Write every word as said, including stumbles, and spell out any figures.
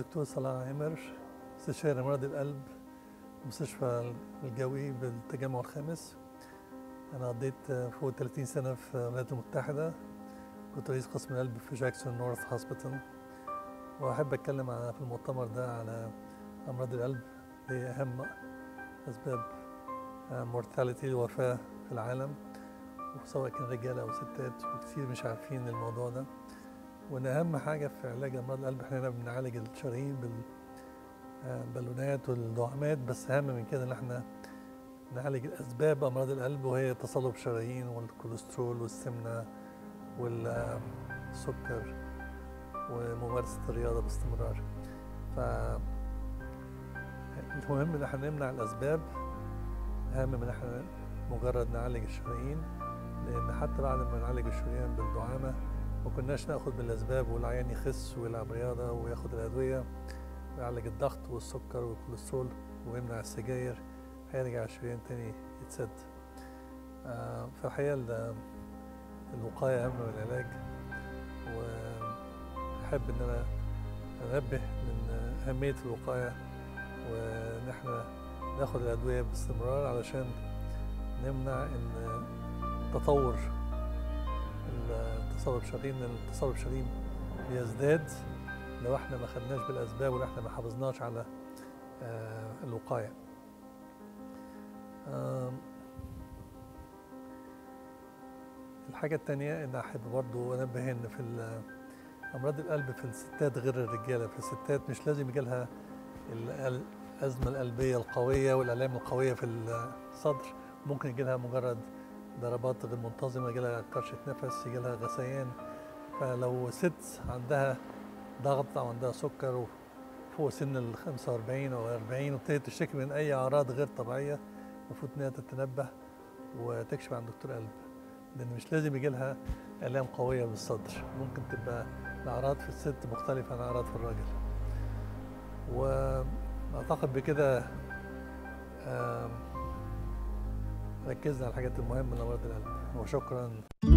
الدكتور صلاح عامر استشاري أمراض القلب مستشفى الجوي بالتجمع الخامس. أنا قضيت فوق ثلاثين سنة في الولايات المتحدة، كنت رئيس قسم القلب في جاكسون نورث هاسبيتال، وأحب أتكلم في المؤتمر ده على أمراض القلب لأهم أسباب مورتاليتي الوفاة في العالم، سواء كان رجالة أو ستات، وكثير مش عارفين الموضوع ده. وإن أهم حاجة في علاج أمراض القلب إحنا هنا بنعالج الشرايين بالبالونات والدعامات، بس أهم من كده إن إحنا نعالج الأسباب أمراض القلب، وهي تصلب الشرايين والكوليسترول والسمنة والسكر وممارسة الرياضة باستمرار. فالمهم إن إحنا نمنع الأسباب أهم من إحنا مجرد نعالج الشرايين، لأن حتى بعد ما نعالج الشريان بالدعامة ما كناش ناخد بالأسباب والعيان يخس ويلعب رياضة وياخد الأدوية ويعالج الضغط والسكر والكوليسترول ويمنع السجاير، هيرجع الشريان تاني يتسد. آه فالحقيقة الوقاية أهم من العلاج، وأحب إن أنا أنبه من أهمية الوقاية وإن إحنا ناخد الأدوية باستمرار علشان نمنع إن تطور التصلب الشرايين. التصلب الشرايين بيزداد لو احنا ما خدناش بالاسباب ولا احنا ما حافظناش على الوقايه. الحاجه الثانيه ان احب برضو انبه ان في امراض القلب في الستات غير الرجاله، في الستات مش لازم يجيلها الازمه القلبيه القويه والالام القويه في الصدر، ممكن يجيلها مجرد ضربات غير منتظمه، يجيلها كرشه نفس، يجيلها غثيان. فلو ست عندها ضغط او عندها سكر وفوق سن ال خمسة وأربعين او أربعين وابتدت تشتكي من اي اعراض غير طبيعيه، المفروض انها تتنبه وتكشف عن دكتور قلب، لان مش لازم يجيلها الام قويه بالصدر، ممكن تبقى الاعراض في الست مختلفه عن اعراض في الراجل. واعتقد بكده ركزنا على الحاجات المهمة لأمراض القلب، وشكراً.